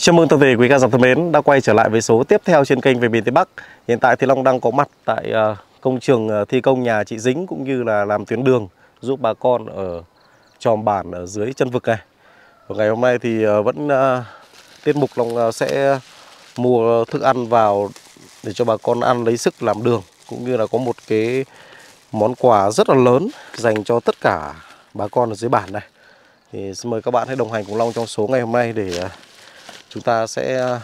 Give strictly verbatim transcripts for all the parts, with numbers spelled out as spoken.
Chào mừng toàn thể quý khán giả thân mến đã quay trở lại với số tiếp theo trên kênh Về Miền Tây Bắc. Hiện tại thì Long đang có mặt tại công trường thi công nhà chị Dính cũng như là làm tuyến đường giúp bà con ở Tròm Bản ở dưới chân vực này. Và ngày hôm nay thì vẫn tiết mục Long sẽ mua thức ăn vào để cho bà con ăn lấy sức làm đường, cũng như là có một cái món quà rất là lớn dành cho tất cả bà con ở dưới bản này. Thì xin mời các bạn hãy đồng hành cùng Long trong số ngày hôm nay để chúng ta sẽ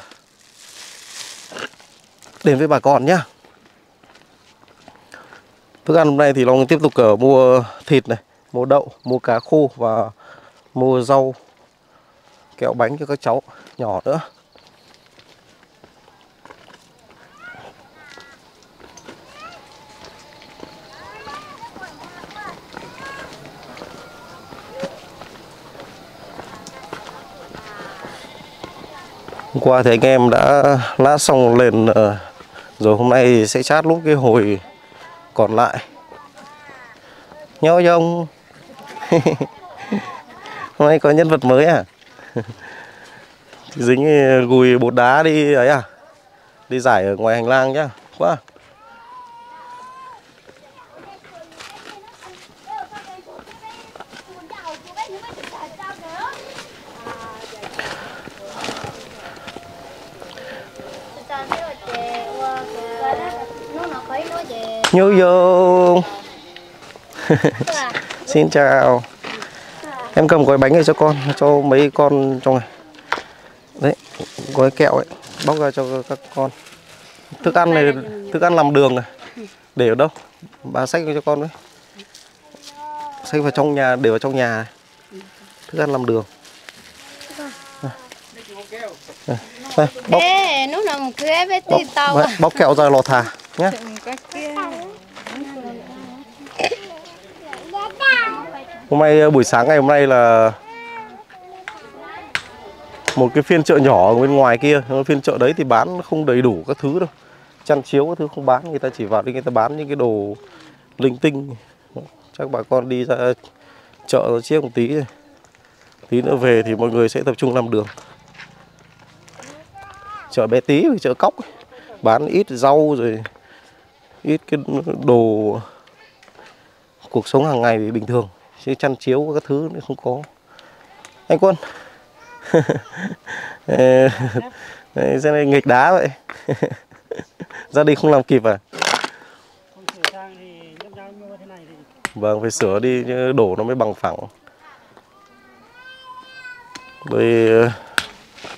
đến với bà con nhé. Thức ăn hôm nay thì Long tiếp tục ở mua thịt này, mua đậu, mua cá khô và mua rau, kẹo bánh cho các cháu nhỏ nữa. Hôm qua thì anh em đã lát xong lên rồi, hôm nay thì sẽ chát lúc cái hồi còn lại. Nhau dông. Hôm nay có nhân vật mới à? Chị Dính gùi bột đá đi ấy à? Đi giải ở ngoài hành lang nhá. Quá. Nhô vô. Xin chào. Em cầm gói bánh này cho con, cho mấy con trong này. Đấy, gói kẹo ấy, bóc ra cho các con. Thức ăn này, thức ăn làm đường này. Để ở đâu? Bà xách cho con đấy. Xách vào trong nhà, để vào trong nhà này. Thức ăn làm đường. Đây, đây, bóc. Bóc, bóc, bóc kẹo ra lò thà nhé. Hôm nay buổi sáng ngày hôm nay là một cái phiên chợ nhỏ ở bên ngoài kia. Phiên chợ đấy thì bán không đầy đủ các thứ đâu, chăn chiếu các thứ không bán, người ta chỉ vào đi người ta bán những cái đồ linh tinh. Chắc bà con đi ra chợ nó chiếc một tí rồi. Tí nữa về thì mọi người sẽ tập trung làm đường. Chợ bé tí, chợ cóc bán ít rau rồi ít cái đồ cuộc sống hàng ngày thì bình thường, chứ chăn chiếu các thứ nữa không có. Anh Quân đấy, xem này, nghịch đá vậy. Ra đi không làm kịp à? Vâng, phải sửa đi chứ đổ nó mới bằng phẳng. Rồi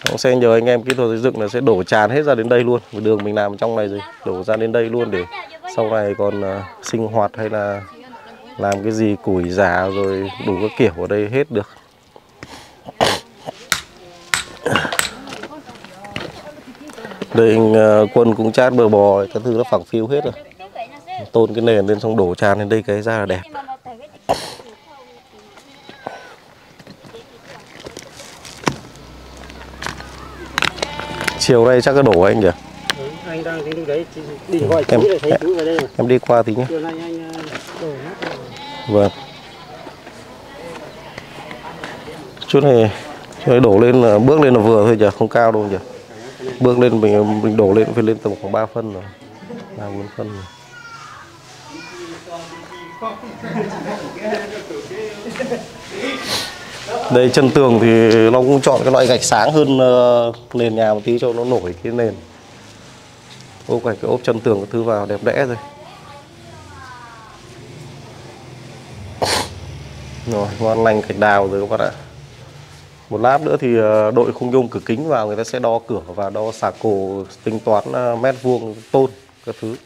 cũng sẽ nhờ anh em kỹ thuật xây dựng là sẽ đổ tràn hết ra đến đây luôn. Đường mình làm trong này rồi đổ ra đến đây luôn, để sau này còn uh, sinh hoạt hay là làm cái gì củi già rồi đủ các kiểu ở đây hết được. Đây anh, uh, Quân cũng chát bờ bò các thứ nó phẳng phiu hết rồi. Tôn cái nền lên xong đổ tràn lên đây cái ra là đẹp. Chiều nay chắc có đổ anh nhỉ? Ừ, anh đang đi đấy, đi gọi em, chú thấy chú đây mà. Em đi qua tí nhé. Chiều nay anh đổ hết. Vâng. Chút này, chút này đổ lên là bước lên là vừa thôi nhỉ, không cao đâu nhỉ. Bước lên mình mình đổ lên phải lên tầm khoảng ba phân rồi. ba bốn phân rồi. Đây chân tường thì nó cũng chọn cái loại gạch sáng hơn uh, nền nhà một tí cho nó nổi cái nền. Ốp gạch cái ốp chân tường cái thứ vào đẹp đẽ rồi. Rồi, ngon lành gạch đào rồi các bạn ạ. Một lát nữa thì uh, đội khung nhôm cửa kính vào, người ta sẽ đo cửa và đo xà cổ, tính toán uh, mét vuông tôn các thứ.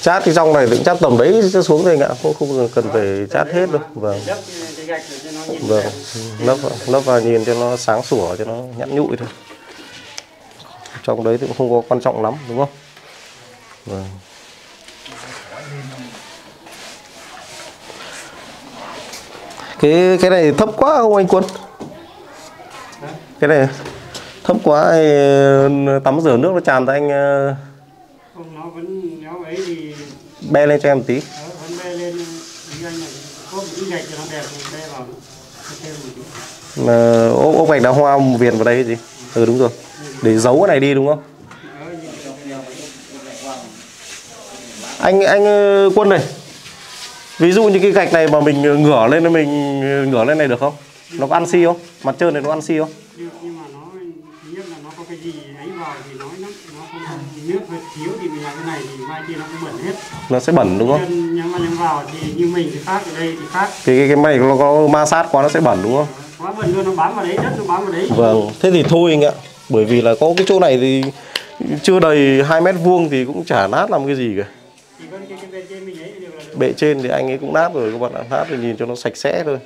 Chát cái dòng này thì chát tầm đấy xuống thôi anh ạ, không, không cần phải chát hết đâu. Vâng, vâng, lấp, lấp vào nhìn cho nó sáng sủa, cho nó nhẵn nhụi thôi. Trong đấy thì cũng không có quan trọng lắm đúng không? Vâng. Cái, cái này thấp quá không anh Quân? Cái này thấp quá, tắm rửa nước nó tràn ra anh. Bè lên cho em tí. Đó, Là ốp, ốp gạch đá hoa viền vào đây hay gì? Ừ đúng rồi. Để giấu cái này đi đúng không? Anh anh Quân này. Ví dụ như cái gạch này mà mình ngửa lên mình ngửa lên này được không? Nó có ăn xi không? Mặt trơn này nó ăn xi không? Được, nhưng mà nó thứ nhất là nó có cái gì ấy vào thì nói lắm, nó không nước hơi thiếu thì mình làm cái này thì mai kia nó cũng bẩn hết. Nó sẽ bẩn đúng không? Nhưng mà nhắm vào thì như mình thì khác, ở đây thì khác. Thì cái cái mày nó có ma sát quá nó sẽ bẩn đúng không? Quá bẩn luôn, nó bám vào đấy, đất nó bám vào đấy. Vâng, thế thì thôi anh ạ. Bởi vì là có cái chỗ này thì chưa đầy hai mét vuông thì cũng chả nát làm cái gì cả. Thì cái, cái, cái bệ trên mình ấy được là được. Bệ trên thì anh ấy cũng nát rồi các bạn ạ, nát thì nhìn cho nó sạch sẽ thôi.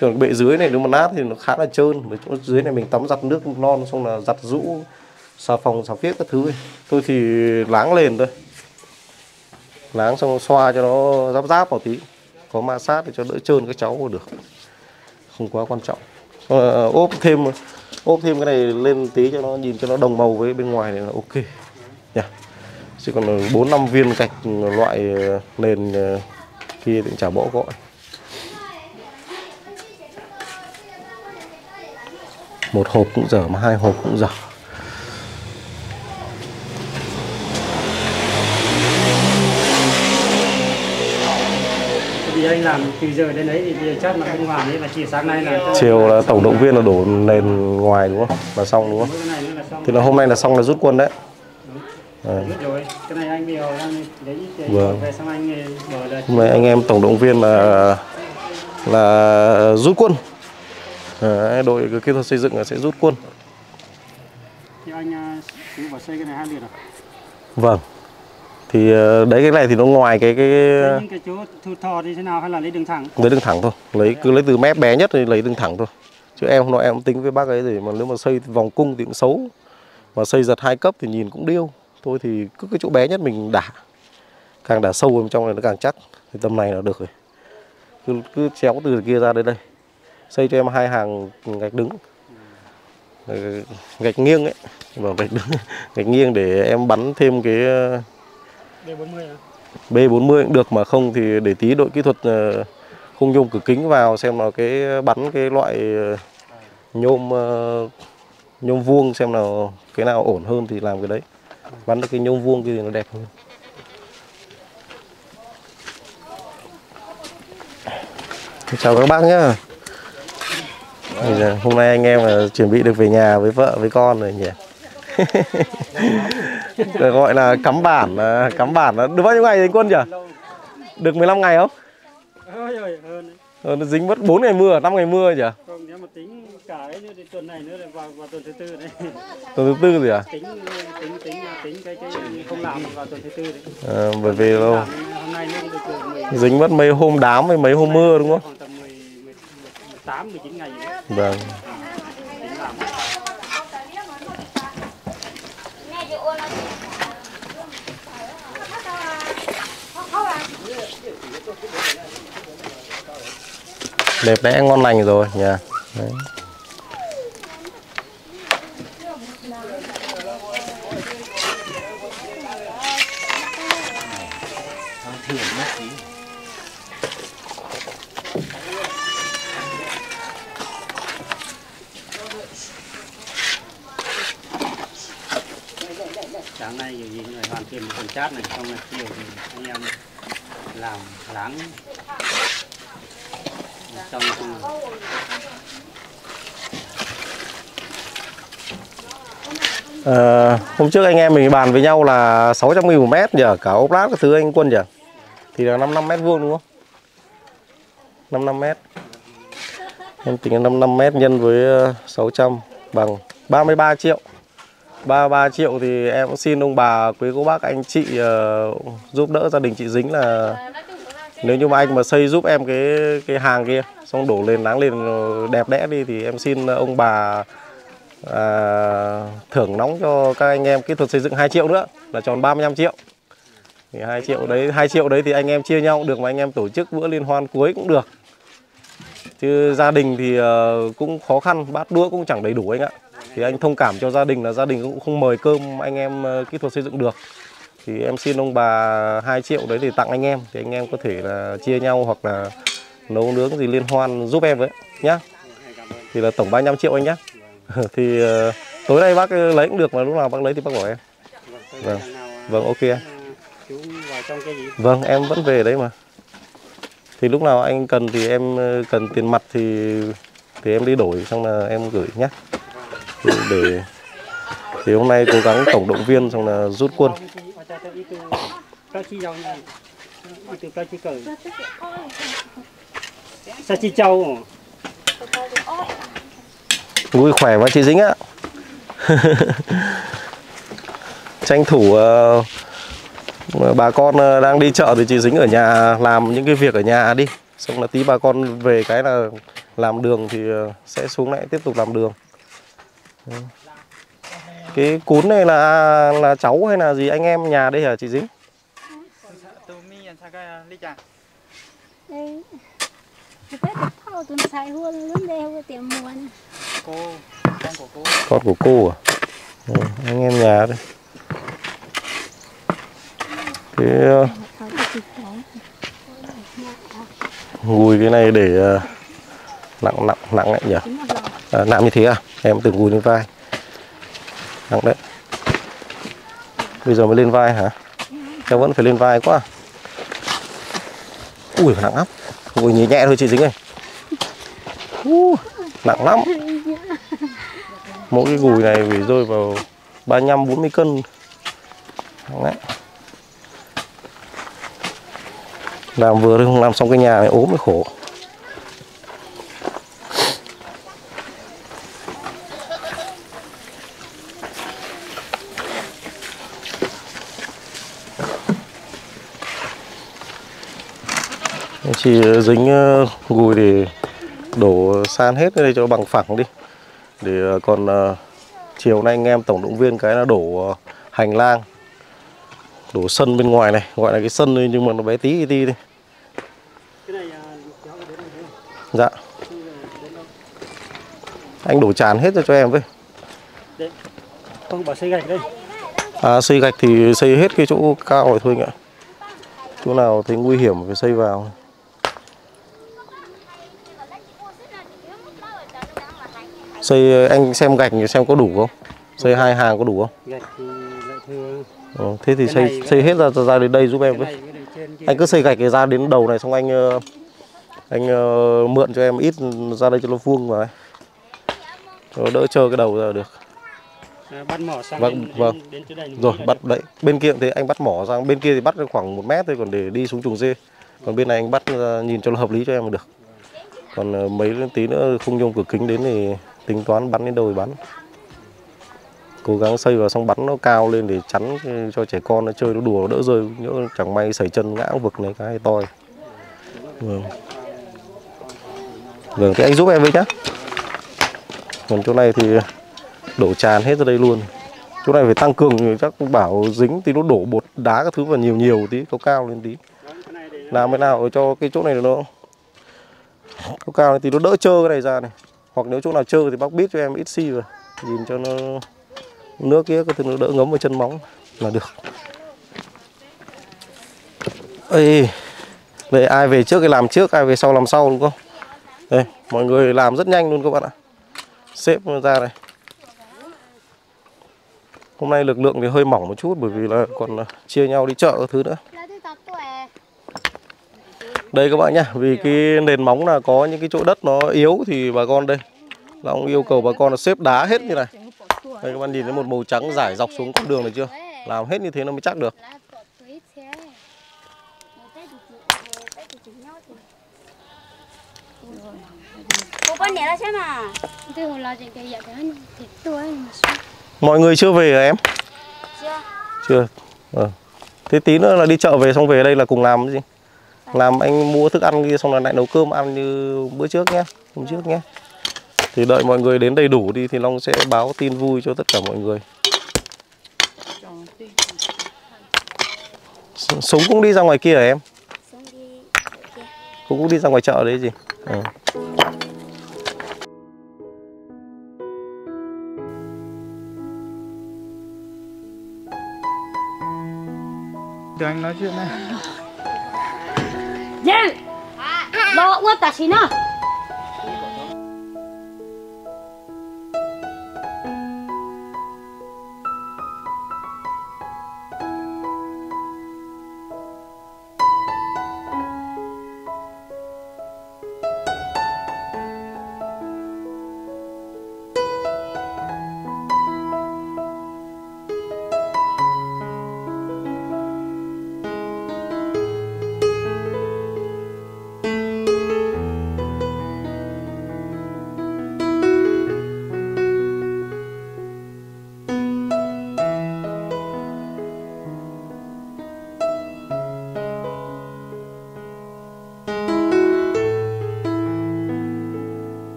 Còn bệ dưới này nếu mà nát thì nó khá là trơn, bởi chỗ dưới này mình tắm giặt nước non xong là giặt rũ, xà phòng, xà phiếc các thứ ấy. Tôi thì láng lên thôi. Láng xong xoa cho nó giáp giáp vào tí, có ma sát để cho đỡ trơn các cháu được. Không quá quan trọng. À, ốp thêm ốp thêm cái này lên tí cho nó nhìn cho nó đồng màu với bên ngoài này là ok. Nha. Yeah. Chỉ còn bốn năm viên gạch loại nền kia thì chả bỏ gọi. Một hộp cũng dở mà hai hộp cũng dở. Thì anh làm từ giờ đến đấy thì chắc là không làm đấy, và chỉ sáng nay là chiều là tổng động viên là đổ nền ngoài đúng không? Là xong đúng không? Thì là hôm nay là xong là rút quân đấy. À. Cái này anh biểu, anh lấy, lấy vâng. Về xong anh mở đợt. Hôm nay anh em tổng động viên là là rút quân. À, đội kỹ thuật xây dựng là sẽ rút quân. Thì anh cứ vào xây cái này hai liệt à? Vâng. Thì đấy cái này thì nó ngoài cái cái lấy cái chỗ thụt thò thì thế nào hay là lấy đường thẳng? Lấy đường thẳng thôi, lấy cứ lấy từ mép bé nhất thì lấy đường thẳng thôi. Chứ em nói em cũng tính với bác ấy thì mà nếu mà xây vòng cung thì cũng xấu. Mà xây giật hai cấp thì nhìn cũng điêu. Thôi thì cứ cái chỗ bé nhất mình đả. Càng đả sâu vào trong này nó càng chắc. Thì tầm này là được rồi. Cứ, cứ chéo từ kia ra đến đây. Xây cho em hai hàng gạch đứng. Gạch nghiêng ấy. Và gạch đứng. Gạch nghiêng để em bắn thêm cái B bốn mươi cũng được, mà không thì để tí đội kỹ thuật khung nhôm cửa kính vào xem là cái bắn cái loại nhôm nhôm vuông xem nào cái nào ổn hơn thì làm cái đấy. Bắn được cái nhôm vuông kia thì nó đẹp hơn. Chào các bác nhá. Hôm nay anh em là chuẩn bị được về nhà với vợ với con rồi nhỉ. Được gọi là cắm bản, cắm bản là được bao nhiêu ngày anh Quân nhỉ? Được mười lăm ngày không? Ờ, nó dính mất bốn ngày mưa, năm ngày mưa nhỉ? Không, nếu mà tính cả ấy nữa thì tuần này nữa là vào, vào tuần thứ tư đấy. Tuần thứ tư gì à? Tính tính tính tính cái cái không làm vào tuần thứ tư đấy. À, bởi vì đâu? Hôm nay nó được dính mất mấy hôm đám với mấy hôm mưa đúng không? Khoảng tầm mười tám mười chín ngày gì đấy. Vâng. Đẹp đẽ ngon lành rồi nhà. Đấy. Sáng nay dù gì người hoàn thiện phần chát này, xong là chiều thì anh em làm láng trong à, hôm trước anh em mình bàn với nhau là sáu trăm nghìn một mét nhỉ, cả ốp lát các thứ anh Quân nhỉ, thì là năm mươi lăm mét vuông đúng không? năm mươi lăm mét. Em tính năm mươi lăm mét nhân với sáu trăm bằng ba mươi ba triệu. ba mươi ba triệu thì em cũng xin ông bà quý cô bác anh chị uh, giúp đỡ gia đình chị Dính là nếu như mà anh mà xây giúp em cái cái hàng kia xong đổ lên láng lên đẹp đẽ đi thì em xin ông bà à, thưởng nóng cho các anh em kỹ thuật xây dựng hai triệu nữa là tròn ba mươi lăm triệu. Thì hai triệu đấy, hai triệu đấy thì anh em chia nhau được, mà anh em tổ chức bữa liên hoan cuối cũng được. Chứ gia đình thì cũng khó khăn, bát đũa cũng chẳng đầy đủ anh ạ. Thì anh thông cảm cho gia đình là gia đình cũng không mời cơm anh em kỹ thuật xây dựng được. thì em xin ông bà hai triệu đấy thì tặng anh em, thì anh em có thể là chia nhau hoặc là nấu nướng gì liên hoan giúp em với nhá. Thì là tổng ba mươi lăm triệu anh nhá. Thì uh, tối nay bác lấy cũng được mà lúc nào bác lấy thì bác bảo em. Vâng, vâng, ok em. Vâng, em vẫn về đấy mà. Thì lúc nào anh cần thì em cần tiền mặt thì thì em đi đổi xong là em gửi nhá. Thì để thì hôm nay cố gắng tổng động viên xong là rút quân. Ui, khỏe quá chị Dính ạ. Tranh thủ uh, bà con uh, đang đi chợ thì chị Dính ở nhà làm những cái việc ở nhà đi. Xong là tí bà con về cái là làm đường thì uh, sẽ xuống lại tiếp tục làm đường. Cái cún này là là cháu hay là gì anh em nhà đây hả chị Dính? Con của cô à? Ừ, anh em nhà đây. Thế gùi cái này để uh, nặng nặng nặng lại nhỉ? À, nặng như thế à? Em từng gùi lên vai. Nặng đấy. Bây giờ mới lên vai hả? Em vẫn phải lên vai quá. Ui, nặng lắm. Gùi nhẹ nhẹ thôi chị Dính ơi. Uh, nặng lắm. Mỗi cái gùi này phải rơi vào ba mươi lăm bốn mươi cân. Đấy. Làm vừa thôi, không làm xong cái nhà này ốm mới khổ. Chị Dính gùi để đổ san hết cái này cho bằng phẳng đi. Để còn uh, chiều nay anh em tổng động viên cái là đổ uh, hành lang, đổ sân bên ngoài này, gọi là cái sân thôi nhưng mà nó bé tí tí đi. Cái này, uh, dạ. Anh đổ tràn hết cho em với. Không, bảo xây gạch đây. À, xây gạch thì xây hết cái chỗ cao rồi thôi anh ạ. Chỗ nào thấy nguy hiểm phải xây vào. Xây, anh xem gạch xem có đủ không? Xây hai hàng có đủ không? Gạch thì lại thừa. Ừ, thế thì xây xây hết ra ra đến đây giúp em với. Anh cứ xây gạch ra đến đầu này xong anh anh uh, mượn cho em ít ra đây cho nó vuông vào. Rồi đỡ chờ cái đầu ra được. Bắt mỏ sang vâng, đến, vâng. Đến, đến này rồi bắt đấy. Bên kia thì anh bắt mỏ sang bên kia thì bắt khoảng một mét thôi, còn để đi xuống chuồng dê. Còn bên này anh bắt nhìn cho nó hợp lý cho em được. Còn mấy tí nữa khung nhôm cửa kính đến thì tính toán bắn đến đâu thì bắn. Cố gắng xây vào xong bắn nó cao lên để chắn cho trẻ con nó chơi nó đùa nó đỡ rơi, nhỡ chẳng may xảy chân ngã vực này cái to. Vâng. Vâng, thì anh giúp em với nhá. Còn chỗ này thì đổ tràn hết ra đây luôn. Chỗ này phải tăng cường, chắc cũng bảo Dính thì nó đổ bột đá các thứ vào nhiều nhiều tí, cao cao lên tí. Làm thế nào cho cái chỗ này nó cao cao thì nó đỡ trơ cái này ra này. Hoặc nếu chỗ nào trơ thì bác biết cho em ít xi rồi. Nhìn cho nó nước kia có thể nó đỡ ngấm vào chân móng là được. Ê, đây ai về trước thì làm trước, ai về sau làm sau đúng không? Đây, mọi người làm rất nhanh luôn các bạn ạ. Xếp ra này. Hôm nay lực lượng thì hơi mỏng một chút bởi vì là còn chia nhau đi chợ các thứ nữa. Đây các bạn nhá, vì cái nền móng là có những cái chỗ đất nó yếu thì bà con đây là ông yêu cầu bà con là xếp đá hết như này. Đây các bạn nhìn thấy một màu trắng rải dọc xuống con đường này chưa? Làm hết như thế nó mới chắc được. Mọi người chưa về hả em? Chưa. Chưa. À. Thế tí nữa là đi chợ về xong về đây là cùng làm cái gì? Làm anh mua thức ăn kia xong là lại nấu cơm ăn như bữa trước nhé, hôm trước nhé. Thì đợi mọi người đến đầy đủ đi thì Long sẽ báo tin vui cho tất cả mọi người. Súng cũng đi ra ngoài kia hả em? Cũng cũng đi ra ngoài chợ đấy gì? À. Tụi anh nói chuyện này. Giang đó quá ta xin à.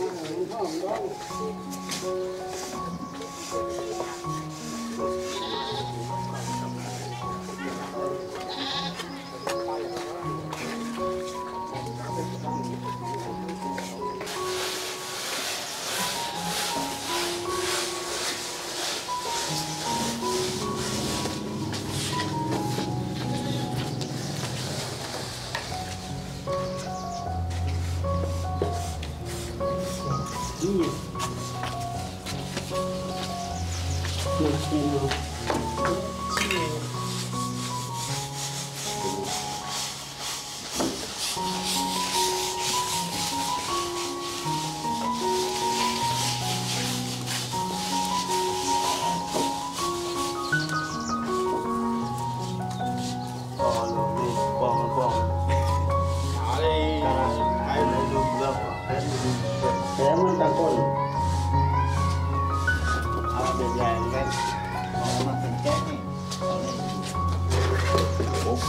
Hãy subscribe cho kênh Về Miền Tây Bắc để không bỏ lỡ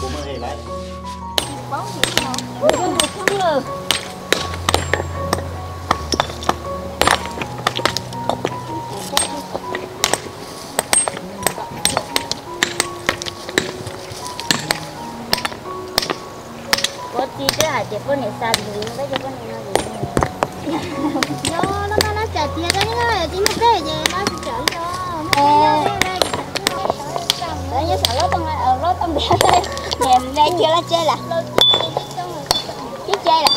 bốn mươi bảy. Có chi chứ hả chị con này xài gì nó cái con này nó nó nó nó chả chia cái nó chỉ một cái gì nó chỉ chở vô. Đấy nhớ sợ lót tông ở lót tông đẹp đây. Nhèm đây chưa là chơi là. Chứ chơi là.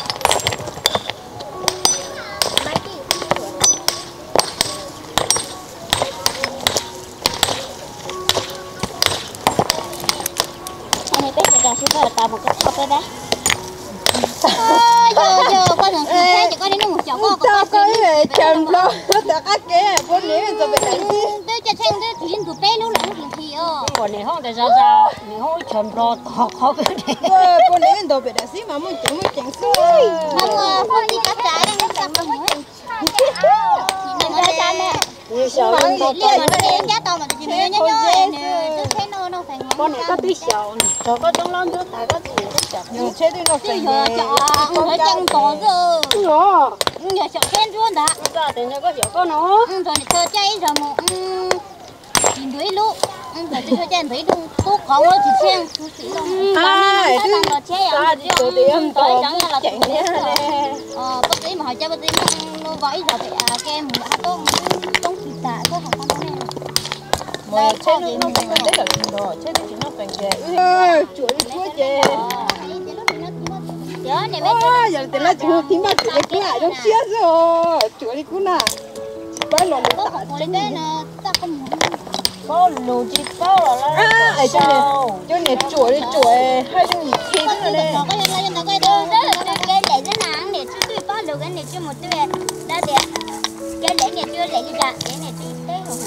Anh này biết là trà sữa là tạo một cái thau đấy bé. Giờ giờ con đường xe chỉ có đến một chỗ có có cái này chầm luôn. Tất cả cái bốn lẻ rồi bị đánh đi. Tôi cho xem tôi chỉ tụi bé nó là thì ờ. Còn này không để ra ra, này hôi chầm luôn, khó khó cái này. Con này đâu bị đánh xí mà muốn chém muốn chém xí. Không không đi cắt trái đang cắt bằng mũi. Chị nói ra nè. Con này nó đến giá to mà chị nhớ nhớ nhớ. Con này có tí xào, có có trong lon nước tại có gì chả. Nhưng chế đi nó phải giờ chọn, nó chăng to rồi. Nó, giờ chọn khen luôn đã. Giờ thì nó có hiểu con nó. Rồi thì thơ chơi rồi một nhìn thấy lũ, rồi thì thơ chơi thấy đúng tốt khó quá thì xem. À, cái là chế à, rồi thì em tới chẳng là chạy nhé. Ờ, bác sĩ mà hỏi cho bác sĩ nó vẫy giờ thì các em đã tốt, không kịp tại có không có này. Mà chế nó nó thành cái là rồi, chế thì nó thành cái. Ơi, chuối chuối chè. Đó, này bây giờ thì nó chuối thì mà chuối cái lại nó chết rồi, chuối đi cún à. Bấy lần nó tắt cái nó tắt không muốn. Có lù chi tao là là. Ai cho này, cho này chuối đi chuối, hai cho này chi nữa này. Nó có lên nó có đâu đó, cái để nó nắng để chứ tôi có được cái này cho một cái đã để. Cái để này chưa để đi ra, cái này thì té rồi.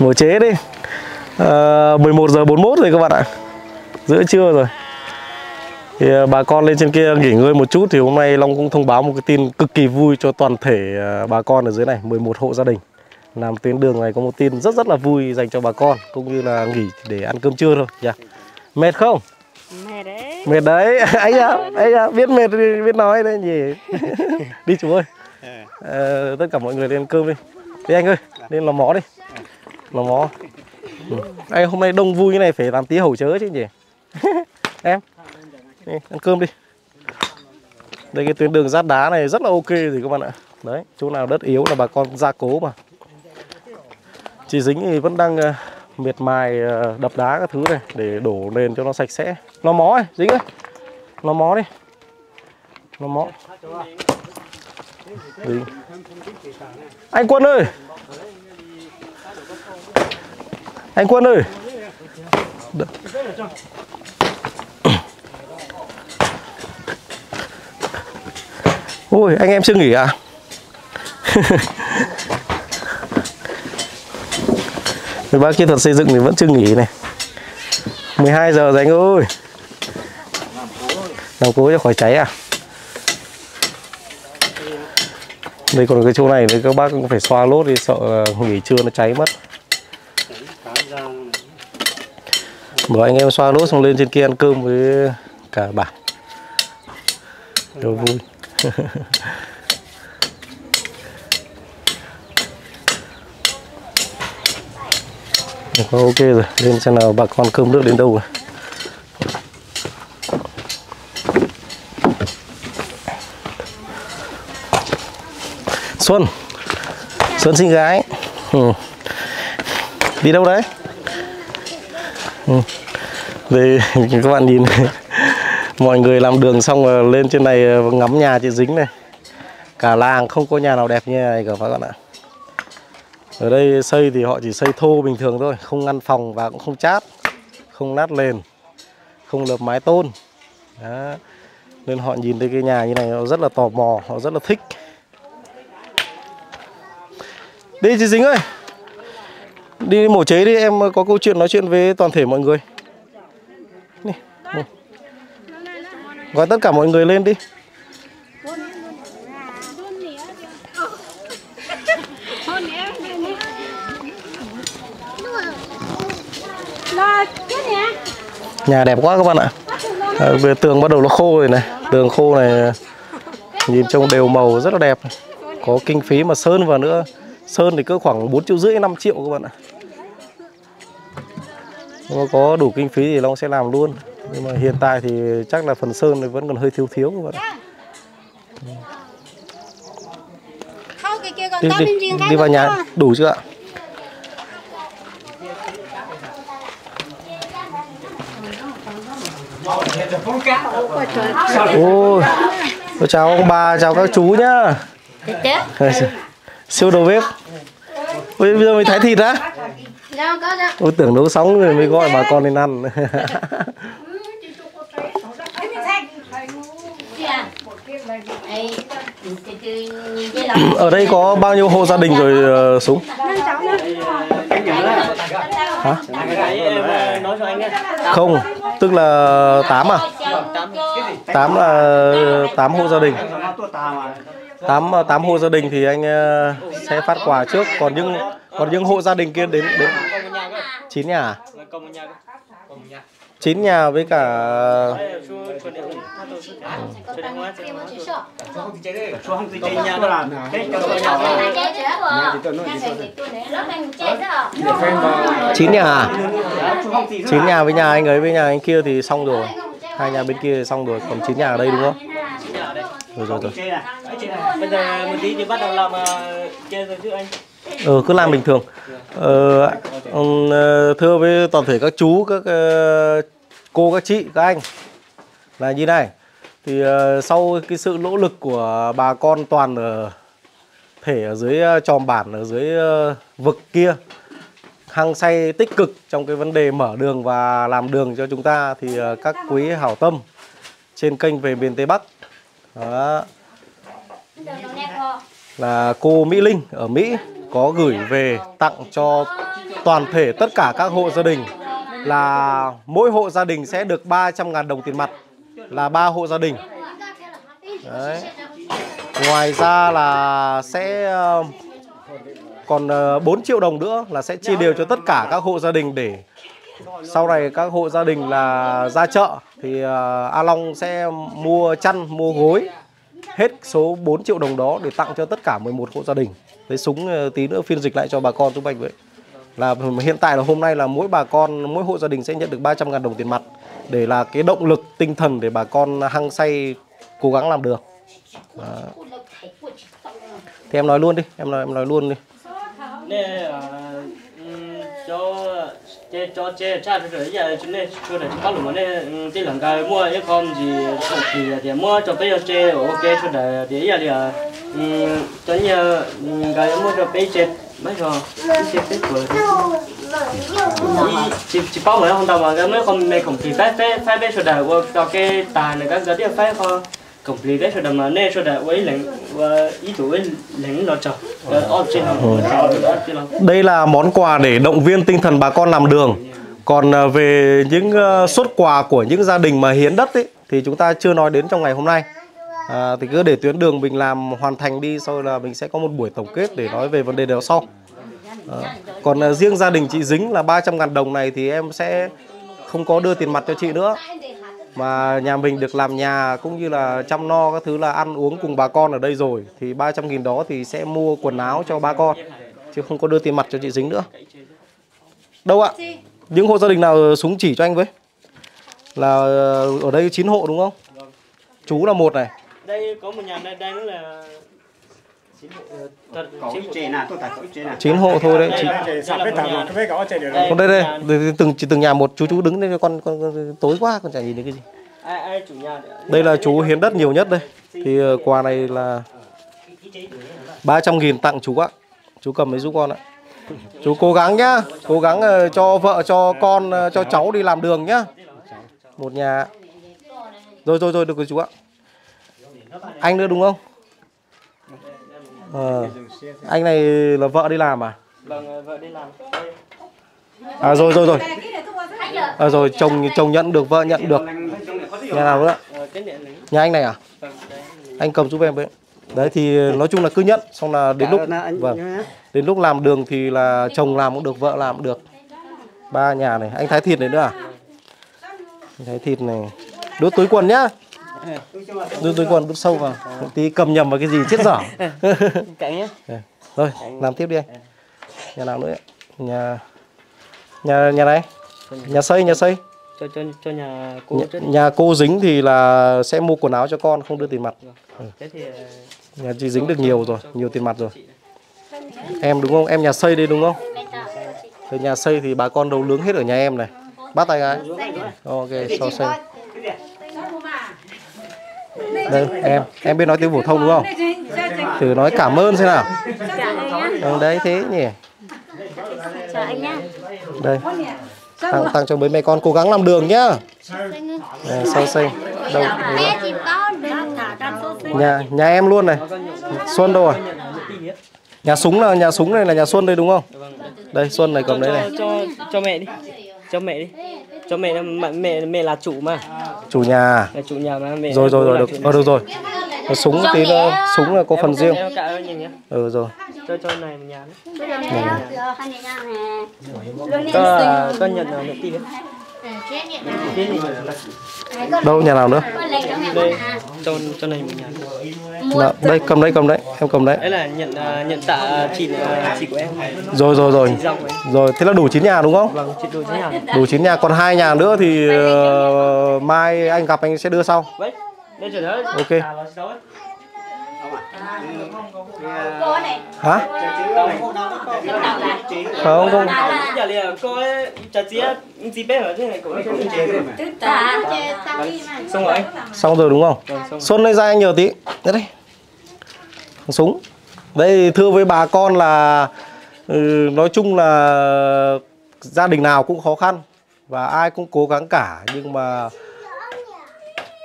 Mổ chế đi à, mười một giờ bốn mươi mốt rồi các bạn ạ. Giữa trưa rồi thì bà con lên trên kia nghỉ ngơi một chút. Thì hôm nay Long cũng thông báo một cái tin cực kỳ vui cho toàn thể bà con ở dưới này, mười một hộ gia đình làm tuyến đường này. Có một tin rất rất là vui dành cho bà con, cũng như là nghỉ để ăn cơm trưa thôi yeah. Mệt không? Mệt đấy. Mệt đấy. Anh ạ, anh ạ, biết mệt biết nói đấy nhỉ. Đi chú ơi à, tất cả mọi người lên cơm đi. Đi anh ơi, lên lò mó đi. Lò mó ừ. Anh hôm nay đông vui như này phải làm tí hầu chớ chứ nhỉ. Em đi, ăn cơm đi. Đây cái tuyến đường giáp đá này rất là ok rồi các bạn ạ. Đấy, chỗ nào đất yếu là bà con gia cố mà. Chị Dính thì vẫn đang miệt mài đập đá các thứ này để đổ nền cho nó sạch sẽ. Lò mó này, Dính ơi. Lò mó đi. Lò mó Dính. Anh Quân ơi. Anh Quân ơi. Đ Ôi, anh em chưa nghỉ à? Bác kỹ thuật xây dựng thì vẫn chưa nghỉ này. mười hai giờ rồi anh ơi. Nấu cố cho khỏi cháy à. Đây còn cái chỗ này với các bác cũng phải xoa lốt đi, sợ là nghỉ trưa nó cháy mất. Bởi anh em xoa lốt xong lên trên kia ăn cơm với cả bản. Đồ vui. Ok rồi, lên xem nào bà con cơm nước đến đâu rồi. Xuân, Xuân xinh gái, ừ. Đi đâu đấy? Ừ. Đây các bạn nhìn, mọi người làm đường xong rồi lên trên này ngắm nhà chị Dính này, cả làng không có nhà nào đẹp như này cả các bạn ạ. Ở đây xây thì họ chỉ xây thô bình thường thôi, không ngăn phòng và cũng không chát, không nát nền, không lợp mái tôn. Đó. Nên họ nhìn thấy cái nhà như này họ rất là tò mò, họ rất là thích. Đi chị Dính ơi, đi mổ chế đi, em có câu chuyện nói chuyện với toàn thể mọi người. Đi. Gọi tất cả mọi người lên đi. Nhà đẹp quá các bạn ạ. À, về tường bắt đầu nó khô rồi này, tường khô này nhìn trông đều màu rất là đẹp. Có kinh phí mà sơn vào nữa. Sơn thì cứ khoảng bốn triệu rưỡi, năm triệu các bạn ạ. Nếu có đủ kinh phí thì Long sẽ làm luôn. Nhưng mà hiện tại thì chắc là phần sơn thì vẫn còn hơi thiếu thiếu các bạn ạ. Đi, đi, đi vào nhà đủ chưa ạ? Ôi, chào ông bà, chào các chú nhá. Siêu đầu bếp. Ôi, bây giờ mới thái thịt á. Ôi, tưởng nấu sóng rồi mới gọi bà con lên ăn. Ở đây có bao nhiêu hộ gia đình rồi uh, Súng? Hả? Không, tức là tám à? tám là tám hộ gia đình. Tám tám hộ gia đình thì anh sẽ phát quà trước, còn những còn những hộ gia đình kia đến đến chín nhà. Chín nhà với cả chín nhà à? Chín nhà với nhà anh ấy với nhà anh kia thì xong rồi. Hai nhà bên kia thì xong rồi, còn chín nhà ở đây đúng không? Rồi rồi rồi. Bây giờ một tí thì bắt đầu làm chơi rồi chứ anh. Ừ, cứ làm bình thường. Ờ, thưa với toàn thể các chú, các cô, các chị, các anh, là như này. Thì sau cái sự nỗ lực của bà con toàn ở thể ở dưới Tròm Bản, ở dưới vực kia, hăng say tích cực trong cái vấn đề mở đường và làm đường cho chúng ta, thì các quý hảo tâm trên kênh Về Miền Tây Bắc, đó, là cô Mỹ Linh ở Mỹ có gửi về tặng cho toàn thể tất cả các hộ gia đình, là mỗi hộ gia đình sẽ được ba trăm nghìn đồng tiền mặt, là ba hộ gia đình. Đấy. Ngoài ra là sẽ còn bốn triệu đồng nữa là sẽ chia đều cho tất cả các hộ gia đình, để sau này các hộ gia đình là ra chợ thì A Long sẽ mua chăn, mua gối. Hết số bốn triệu đồng đó để tặng cho tất cả mười một hộ gia đình. Đấy, Súng tí nữa phiên dịch lại cho bà con giúp anh vậy. Là hiện tại là hôm nay là mỗi bà con, mỗi hộ gia đình sẽ nhận được ba trăm nghìn đồng tiền mặt, để là cái động lực tinh thần để bà con hăng say cố gắng làm được. Đó. Thì em nói luôn đi, em nói em nói luôn đi. Cho chơi cha rồi giờ chúng này cho này bắt luôn này tí lần cái mua cái con gì thì thì mua cho bây giờ chơi ok cho để để giờ là cho nhờ cái mua cho bây chết mấy rồi chết chết rồi chỉ chỉ bao mấy hôm đầu mà cái mấy con này cũng thì phải phải phải bây giờ để cho cái tài này các giờ đi phải không cũng thì cái cho mà này cho để với lệnh ý tụ với lệnh lo chợ. Đây là món quà để động viên tinh thần bà con làm đường. Còn về những suất quà của những gia đình mà hiến đất ấy, thì chúng ta chưa nói đến trong ngày hôm nay. À, thì cứ để tuyến đường mình làm hoàn thành đi, sau là mình sẽ có một buổi tổng kết để nói về vấn đề đó sau. À, còn riêng gia đình chị Dính là ba trăm nghìn đồng này thì em sẽ không có đưa tiền mặt cho chị nữa. Mà nhà mình được làm nhà cũng như là chăm no các thứ, là ăn uống cùng bà con ở đây rồi. Thì ba trăm nghìn đó thì sẽ mua quần áo cho ba con, chứ không có đưa tiền mặt cho chị Dính nữa. Đâu ạ? Những hộ gia đình nào xuống chỉ cho anh với. Là ở đây chín hộ đúng không? Chú là một này. Đây có một nhà đây, đây nó là chín hộ thôi đấy. Còn đây đây, từng từng nhà một, chú chú đứng đây con con tối quá con chả nhìn thấy cái gì. Đây là chú hiến đất nhiều nhất đây. Thì quà này là ba trăm nghìn tặng chú ạ. Chú cầm lấy giúp con ạ. Chú cố gắng nhá, cố gắng cho vợ, cho con, cho cháu đi làm đường nhá. Một nhà. Rồi rồi rồi, được rồi chú ạ. Anh nữa đúng không? À, anh này là vợ đi làm à? Vâng, vợ đi làm. À rồi rồi rồi. À rồi, chồng chồng nhận được, vợ nhận được. Nhà nào nữa? Nhà anh này à? Anh cầm giúp em với. Đấy thì nói chung là cứ nhận, xong là đến lúc vâng. Đến lúc làm đường thì là chồng làm cũng được, vợ làm cũng được. Ba nhà này, anh thái thịt này nữa à? Anh thái thịt này. Đút túi quần nhá. Đút túi quần, đút sâu vào. Một tí cầm nhầm vào cái gì chết dở. Rồi, làm tiếp đi anh. Nhà nào nữa? Nhà nhà nhà này. Nhà xây, nhà xây. Cho cho cho nhà cô nhà, nhà cô Dính thì là sẽ mua quần áo cho con, không đưa tiền mặt. Ừ. Nhà chị Dính được nhiều rồi, nhiều tiền mặt rồi. Em đúng không? Em nhà xây đây đúng không? Thì nhà xây thì bà con đầu lướng hết ở nhà em này. Bắt tay gái. Ok, cho xây. Đây, em em biết nói tiếng phổ thông đúng không? Thử nói cảm ơn xem nào. Ừ, đấy thế nhỉ. Đây. Tặng, tặng cho mấy mẹ con cố gắng làm đường nhá. Đây, sau xanh. Đâu, nhà nhà em luôn này. Xuân đâu rồi? Nhà Súng là nhà Súng này là nhà Xuân đây đúng không? Đây Xuân này cầm đấy này. Cho cho mẹ đi. Cho mẹ đi. Cho mẹ mẹ mẹ là chủ mà. Chủ nhà. Là chủ nhà mà mẹ. Rồi rồi rồi được. Ờ, được rồi. Súng tí nữa, Súng là có phần riêng. Ừ rồi. Cho cho này nhà. Có có nhận nào được tí đấy. Đâu nhà nào nữa? Đây, cho cho này mình nhà. Đây cầm đấy cầm đấy, em cầm đấy. Đấy là nhận nhận tạ chị chị của em. Rồi rồi rồi. Rồi thế là đủ chín nhà đúng không? Vâng, đủ chín nhà. Đủ chín nhà, còn hai nhà nữa thì uh, mai anh gặp anh sẽ đưa sau. Ok. Hả? Không không. Xong rồi. Xong rồi đúng không? Xuân lên ra anh nhờ tí. Đấy đây. Súng. Đây thưa với bà con là nói chung là gia đình nào cũng khó khăn và ai cũng cố gắng cả, nhưng mà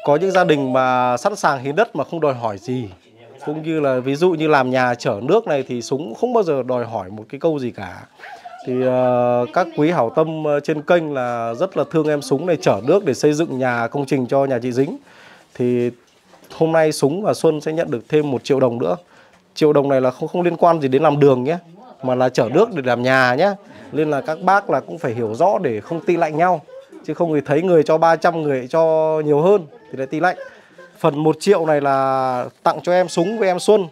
có những gia đình mà sẵn sàng hiến đất mà không đòi hỏi gì. Cũng như là ví dụ như làm nhà chở nước này thì Súng không bao giờ đòi hỏi một cái câu gì cả. Thì uh, các quý hảo tâm trên kênh là rất là thương em Súng này, chở nước để xây dựng nhà công trình cho nhà chị Dính. Thì hôm nay Súng và Xuân sẽ nhận được thêm một triệu đồng nữa. Triệu đồng này là không không liên quan gì đến làm đường nhé, mà là chở nước để làm nhà nhé. Nên là các bác là cũng phải hiểu rõ để không ti lạnh nhau. Chứ không thì thấy người cho ba trăm, người cho nhiều hơn thì lại ti lạnh. Phần một triệu này là tặng cho em Súng với em Xuân.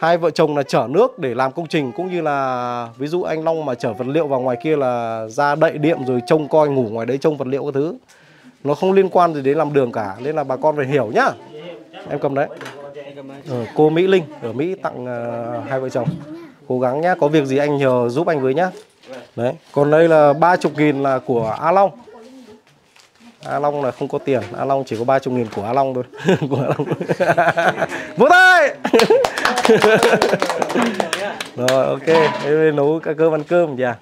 Hai vợ chồng là chở nước để làm công trình, cũng như là ví dụ anh Long mà chở vật liệu vào ngoài kia là ra đậy điện rồi trông coi, ngủ ngoài đấy trông vật liệu các thứ. Nó không liên quan gì đến làm đường cả, nên là bà con phải hiểu nhá. Em cầm đấy. Ừ, cô Mỹ Linh ở Mỹ tặng uh, hai vợ chồng. Cố gắng nhá, có việc gì anh nhờ giúp anh với nhá. Đấy, còn đây là ba mươi nghìn là của A Long. A Long là không có tiền, A Long chỉ có ba mươi nghìn của A Long thôi. Của A Long. Vỗ tay. Rồi ok, em nấu cá cơm ăn cơm kìa.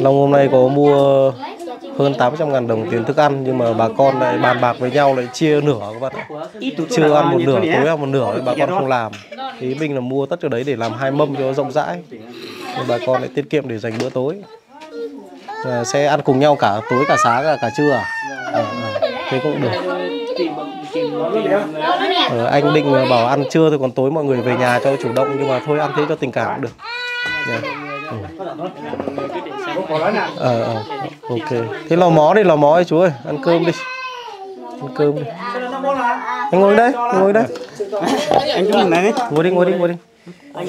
Long hôm nay có mua hơn tám trăm nghìn đồng tiền thức ăn, nhưng mà bà con lại bàn bạc với nhau lại chia nửa các bạn ạ. Trưa ăn một nửa, tối ăn một nửa, bà con không làm. Thì mình là mua tất cả đấy để làm hai mâm cho rộng rãi. Bà con lại tiết kiệm để dành bữa tối. sẽ ăn cùng nhau cả tối cả sáng cả, cả trưa à? Ờ, thế cũng được. Ờ, anh định bảo ăn trưa thôi còn tối mọi người về nhà cho chủ động, nhưng mà thôi ăn thế cho tình cảm cũng được. Yeah. Ừ. Ờ, ờ. Ok. Thế lò mó đi, lò mó đi chú ơi, ăn cơm đi. Ăn cơm đi. Anh ngồi đây, ngồi đây. Anh cứ nhìn này đi. Ngồi đi, ngồi đi, ngồi đi. Anh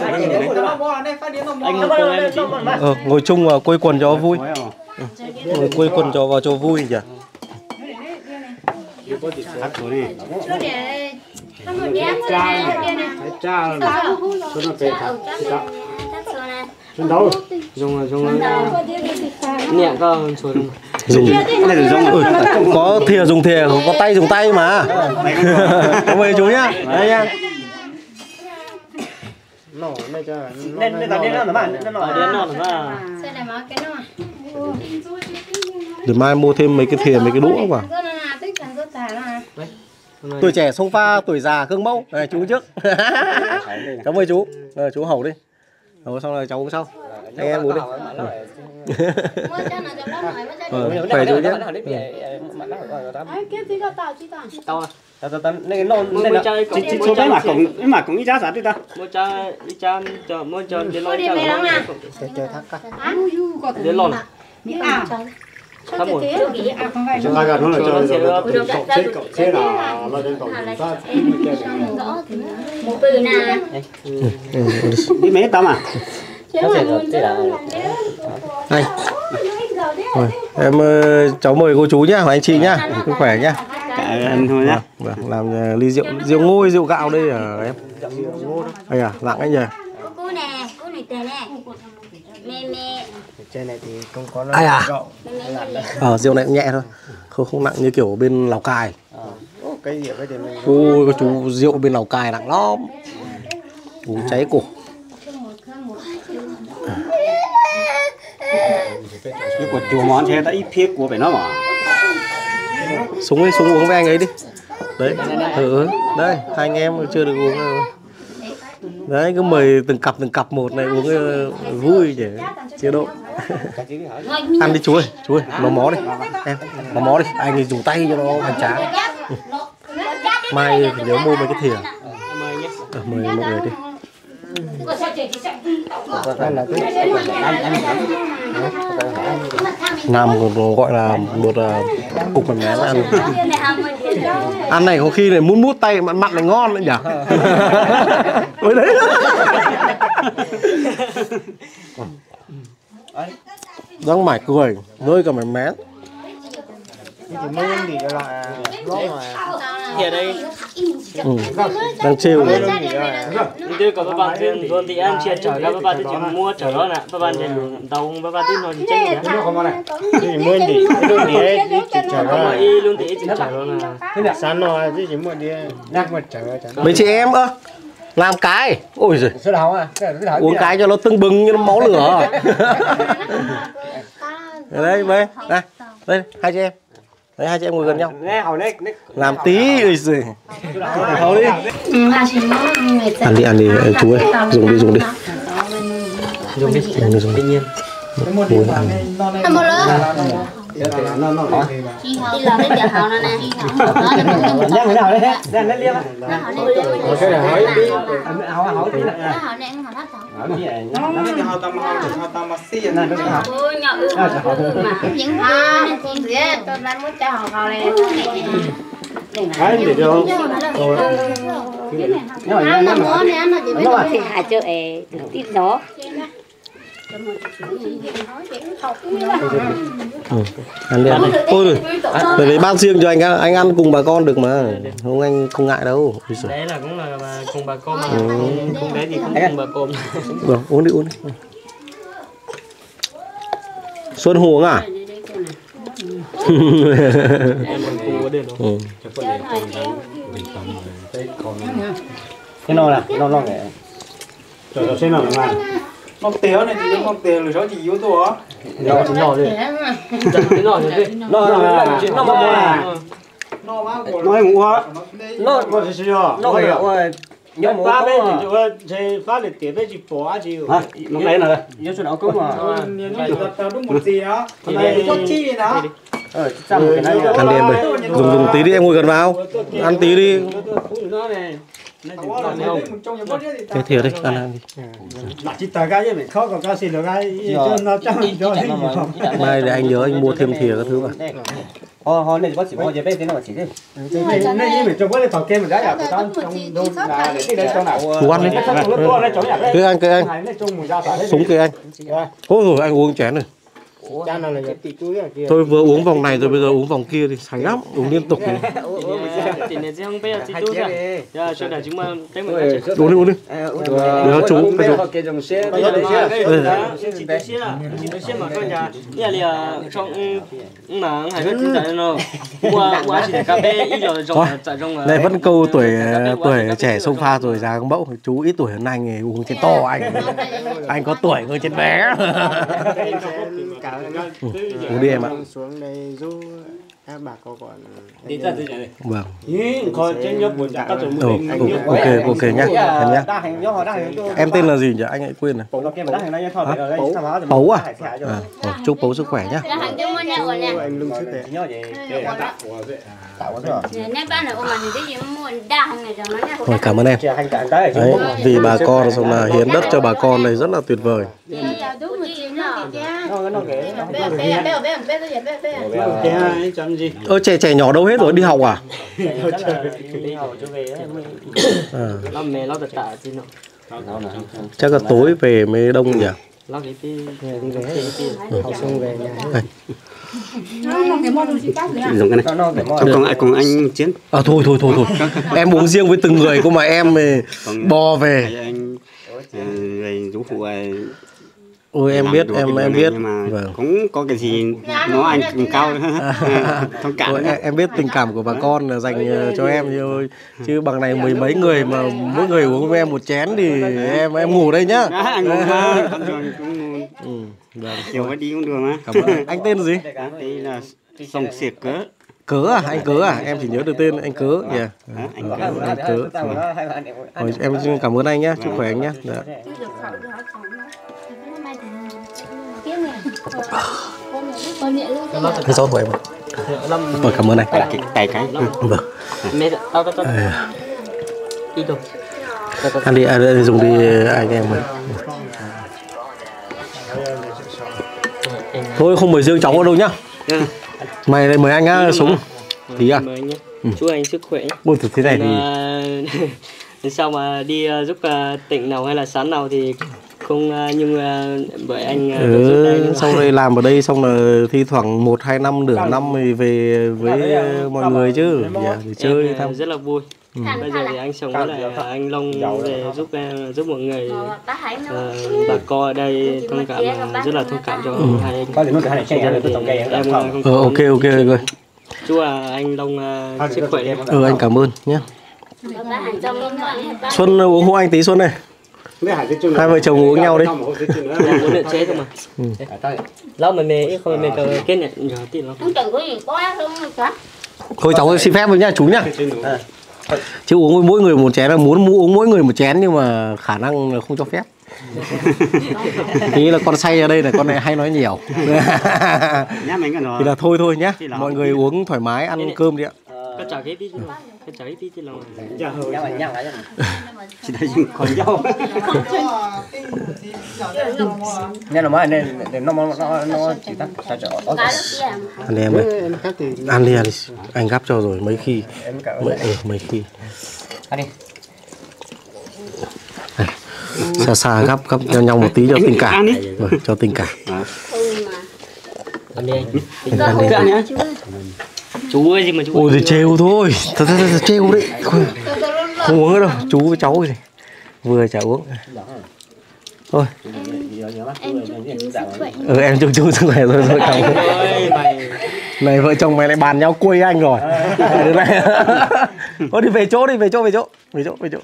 ờ, ngồi chung và quây quần cho vui. Ngồi quây quần cho vào cho vui nhỉ. Dùng đâu? Dùng dùng nhẹ cơ dùng. Dùng có thìa dùng thìa, có tay dùng tay mà. Cảm ơn chú nhá. Đây nhá. Nổ này cho. Nên nên tao đến nó mà, nó nổ đến nó mà. Xe này mà cái nó à. Để mai mua thêm mấy cái thìa mấy cái đũa vào. Tuổi trẻ xông pha, tuổi già gương mẫu. Này chú trước. Cảm ơn chú. Rồi chú hầu đi. Rồi xong rồi cháu uống sau. Anh em uống đi. Khỏe chú nhé. Đi mấy tao mà. Này. Rồi, em cháu mời cô chú nhá, và anh chị nhá, cứ khỏe nhá. Ăn thôi nhá. Vâng, làm ly rượu rượu ngôi, rượu gạo đây à em. Đây à, lặng anh nhỉ. Cô nè, cô này tè nè. Mẹ mẹ. Trên này thì không có nó à? Rượu. Ờ, rượu này cũng nhẹ thôi. Không không nặng như kiểu bên Lào Cai. Ờ. Cái rượu cái này. Ôi chú rượu bên Lào Cai nặng lắm. Uống cháy cổ. Cái quật chùa món thế đã ít thiết của phải nó mà. Súng đi, súng uống với anh ấy đi. Đấy, ừ, đây, hai anh em chưa được uống. Đấy, cứ mời từng cặp từng cặp một này uống vui để chế độ. Ăn đi chú ơi, chú ơi, lò mó đi. Em, lò mó đi, anh ấy dùng tay cho nó hoành tráng. Ừ. Mai nhớ mua mấy cái thìa. À, mời mọi người đi. Nam gọi là một uh, cục bánh ăn. Ăn này có khi này mút mút tay mặn mặn này ngon đấy nhỉ. Ôi đấy. Răng mải cười, rơi cả mảnh mén. Thì ở đây ừ. Đang trêu rồi. Tôi có ba bạn luôn thì em chia chở ra ba bạn mua chở đó nè, ba bạn thì tàu ba bạn nó chỉ chơi nó không mà này. Thì mua đi, luôn đi chở nó y luôn thì chỉ chở nó là. Thế là sáng nó chỉ mua đi nạc mà chở chở. Mấy chị em ơ. Làm cái. Ôi giời. Uống cái cho nó tưng bừng như nó máu lửa. Đây đây, đây. Đây hai chị em. Đấy, hai chị em ngồi gần nhau. Làm tí ơi giời. Thôi đi. Ăn đi, ăn đi chú ơi. Dùng đi, dùng đi. Dùng đi, dùng đi, dùng đi. Ăn một lớp. Ăn ừ, ăn đi ăn đi. Thôi rồi, để lấy bát riêng cho anh ăn, anh ăn cùng bà con được mà. Không anh không ngại đâu. Đấy là cũng là bà, cùng bà con mà. Ừ. Không, không đấy thì cũng cùng bà con. Rồi, uống đi uống đi. Xuân Hồ uống à? Ừ. Cái nồi là, nồi nồi này. Trời trời xem nào mà. Móc téo này thì móc téo rồi cháu chỉ yếu thôi á. Nó chỉ nhỏ thôi. Cái nhỏ thôi. Nó là chuyện nó mà. Nó mà của nó. Nó mà của nó. Nó mà của nó. nhớ mũ có thì phá lịch tiền với chị bỏ chị lúc này là nhớ chỗ nào cũng mà tao đúng một gì đó chi đó ăn điện rồi dùng dùng tí đi em ngồi gần vào ăn tí đi thế thiệt đấy ăn ăn đi mai để anh nhớ anh mua thêm thìa các thứ vào họ họ lên bác sĩ họ về bên thế nào bác sĩ thế này mình trông có thảo kem mình đã giả tao trong đâu là để đây cho nào ăn đấy cứ ăn cứ ăn súng cứ ăn ôi rồi anh uống chén rồi. Tôi vừa uống vòng này rồi bây giờ uống vòng kia thì sánh lắm, uống liên tục này. Uống đi, uống đi. Để chúng phải đây vẫn câu tuổi tuổi trẻ sông pha rồi già con bẫu. Chú ít tuổi hơn anh thì uống trên to anh. Anh có tuổi người trên bé. Ừ, uống đi em ạ. Vâng. Ừ, ok ok nhá, nhá. Em tên là gì nhỉ? Anh hãy quên này. Pấu à? À, chúc Pấu sức khỏe nhá. Rồi, cảm ơn em. Đấy, vì bà con xong là hiến đất cho bà con này rất là tuyệt vời. Ơ trẻ trẻ nhỏ đâu hết rồi đi học à? Chắc là tối về mới đông nhỉ? Còn ai còn anh Chiến? À thôi thôi thôi thôi. Em uống riêng với từng người cơ mà em bò về. Người chú phụ ôi em biết em em biết vâng. Cũng có cái gì nó anh cũng cao thông cảm ôi, em biết tình cảm của bà con là dành cho em chứ, chứ bằng này mười mấy người mà mỗi người uống với em một chén thì em em ngủ đây nhá. Ừ, vâng. Đi cũng được á. Anh tên gì? Đây là Sòng Sệt Cớ. Cớ à? Anh Cớ à? Em chỉ nhớ được tên anh Cớ nhỉ? Yeah. À, anh Cớ. Rồi, em cảm ơn anh nhé, chúc khỏe anh nhé. Dạ. Thế sao tuổi mà? Tôi cảm ơn anh. Tài cái. Vâng. Ăn đi, ăn dùng đi anh em mình. Thôi không mời riêng cháu ở đâu nhá. Mày đây mời anh á Súng. Tí à? Chúc anh sức khỏe. Buồn thực thế này thì. Sau mà đi giúp tỉnh nào hay là sáng nào thì. Không, nhưng bởi anh ừ, sau đây làm ở đây xong là thi thoảng một hai năm nửa năm thì về với mọi người chứ yeah, để chơi em thăm. Rất là vui. Ừ. Bây giờ thì anh Sống với lại anh Long để giúp giúp mọi người bà con ở đây thông cảm rất là thông cảm cho hai anh. Ok ok rồi. Chúc anh Long sức khỏe em. Ừ anh cảm ơn nhé. Xuân uống hộ anh tí Xuân này. Hai vợ chồng uống nhau đi. Lâu mà mẹ không mẹ cái này nhỏ tí lắm. Thôi cháu xin phép với nha chú nhá. Chứ uống với mỗi người một chén là muốn uống mỗi người một chén nhưng mà khả năng là không cho phép. Thế là con say ở đây là con này hay nói nhiều. Thì là thôi thôi nhá. Mọi người uống thoải mái ăn cơm đi ạ. Cái chả cái tí cái chả tí tí lòng chả chỉ thấy còn dâu nên là mới nên nó nó nó chỉ tắt sao chở anh em ơi anh đi anh gắp cho rồi mấy khi mấy mấy khi xa xa gắp gắp cho nhau một tí cho tình cảm cho tình cảm chú ơi gì mà chú ôi thì trêu thôi thật thật thật trêu đấy không, không uống nữa đâu chú với cháu này vừa chả uống thôi ừ em chúc chú sức khỏe rồi rồi cảm ơn này vợ chồng mày lại bàn nhau quây anh rồi thôi đi về chỗ đi về chỗ về chỗ về chỗ về chỗ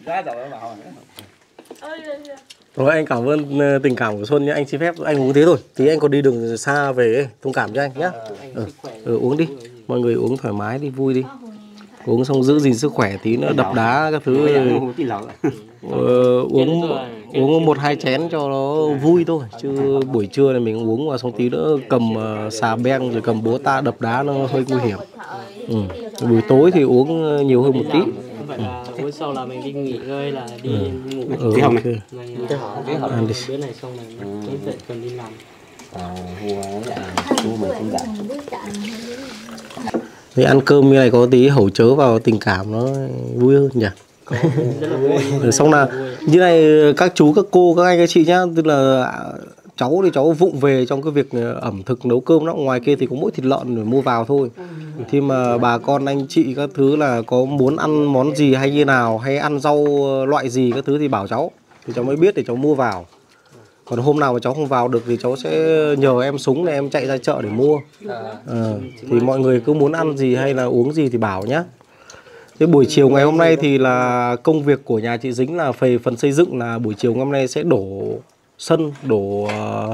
rồi anh cảm ơn tình cảm của Xuân nhé. Anh xin phép anh uống thế thôi tí anh còn đi đường xa về thông cảm cho anh nhé. Ừ, ừ uống đi mọi người uống thoải mái đi vui đi uống xong giữ gìn sức khỏe tí nữa, đập đá các thứ. Ờ, uống uống một hai chén cho nó vui thôi, chứ buổi trưa này mình uống và xong tí nữa cầm uh, xà beng rồi cầm búa ta đập đá nó hơi nguy hiểm. Ừ. Buổi tối thì uống nhiều hơn một tí. Vậy là buổi sau là mình đi nghỉ ngơi, là đi ngủ. Ừ, cái hồng này. Cái hồng cái hồng bữa này xong này mình dậy cần đi làm. À, mình không dậy. Thì ăn cơm như này có tí hẩu chớ vào tình cảm nó vui hơn nhỉ. Xong là như này các chú các cô các anh các chị nhá, tức là cháu thì cháu vụng về trong cái việc ẩm thực nấu cơm đó, ngoài kia thì có mỗi thịt lợn để mua vào thôi. Thì mà bà con anh chị các thứ là có muốn ăn món gì hay như nào, hay ăn rau loại gì các thứ thì bảo cháu, thì cháu mới biết để cháu mua vào. Còn hôm nào mà cháu không vào được thì cháu sẽ nhờ em Súng này em chạy ra chợ để mua. À, thì mọi người cứ muốn ăn gì hay là uống gì thì bảo nhá. Thế buổi chiều ngày hôm nay thì là công việc của nhà chị Dính là về phần xây dựng, là buổi chiều ngày hôm nay sẽ đổ sân, đổ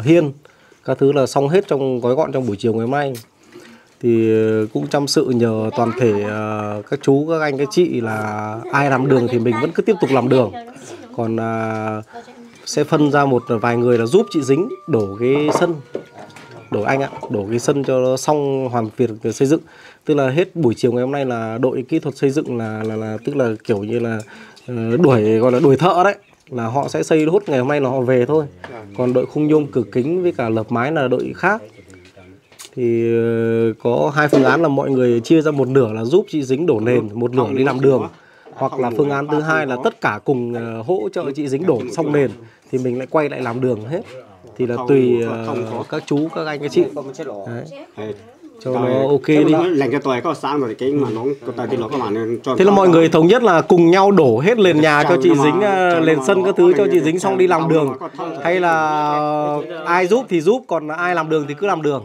hiên, các thứ là xong hết trong gói gọn trong buổi chiều ngày hôm nay. Thì cũng chăm sự nhờ toàn thể các chú, các anh, các chị là ai làm đường thì mình vẫn cứ tiếp tục làm đường. Còn sẽ phân ra một vài người là giúp chị Dính đổ cái sân, đổ anh ạ, đổ cái sân cho nó xong hoàn việc xây dựng. Tức là hết buổi chiều ngày hôm nay là đội kỹ thuật xây dựng là là, là tức là kiểu như là đuổi, gọi là đuổi thợ đấy, là họ sẽ xây hốt ngày hôm nay là họ về thôi. Còn đội khung nhôm cửa kính với cả lợp mái là đội khác. Thì có hai phương án là mọi người chia ra một nửa là giúp chị Dính đổ nền, một nửa đi làm đường. Hoặc là phương án thứ hai là tất cả cùng hỗ trợ chị Dính đổ xong nền thì mình lại quay lại làm đường hết. Thì là tùy uh, các chú, các anh, các chị. Đấy. Cho nó ok đi. Thế là mọi người thống nhất là cùng nhau đổ hết nền nhà cho chị Dính, nền sân các thứ cho chị Dính, xong đi làm đường. Hay là ai giúp thì giúp, còn ai làm đường thì cứ làm đường.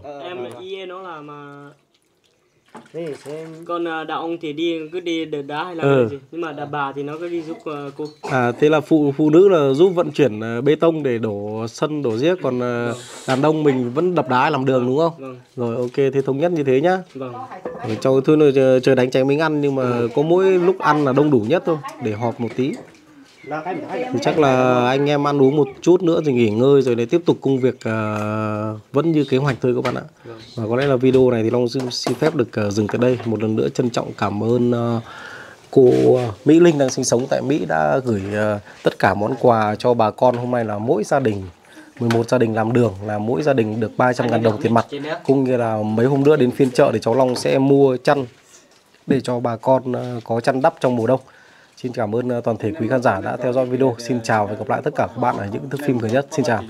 Còn đạo ông thì đi cứ đi đợt đá hay là ừ. gì, nhưng mà đà bà thì nó cứ đi giúp uh, cô. À, thế là phụ phụ nữ là giúp vận chuyển uh, bê tông để đổ sân đổ giếc, còn uh, đàn ông mình vẫn đập đá làm đường đúng không? Vâng. Rồi ok, thế thống nhất như thế nhá. Vâng. Cho thứ nơi trời, trời đánh cháy mình ăn, nhưng mà ừ. có mỗi lúc ăn là đông đủ nhất thôi để họp một tí. Thì chắc là anh em ăn uống một chút nữa rồi nghỉ ngơi rồi để tiếp tục công việc uh, vẫn như kế hoạch thôi các bạn ạ. Và có lẽ là video này thì Long xin phép được uh, dừng tại đây. Một lần nữa trân trọng cảm ơn uh, cô Mỹ Linh đang sinh sống tại Mỹ đã gửi uh, tất cả món quà cho bà con. Hôm nay là mỗi gia đình mười một gia đình làm đường là mỗi gia đình được ba trăm ngàn đồng tiền mặt, cũng như là mấy hôm nữa đến phiên chợ thì cháu Long sẽ mua chăn để cho bà con uh, có chăn đắp trong mùa đông. Xin cảm ơn toàn thể quý khán giả đã theo dõi video. Xin chào và hẹn gặp lại tất cả các bạn ở những thước phim gần nhất. Xin chào.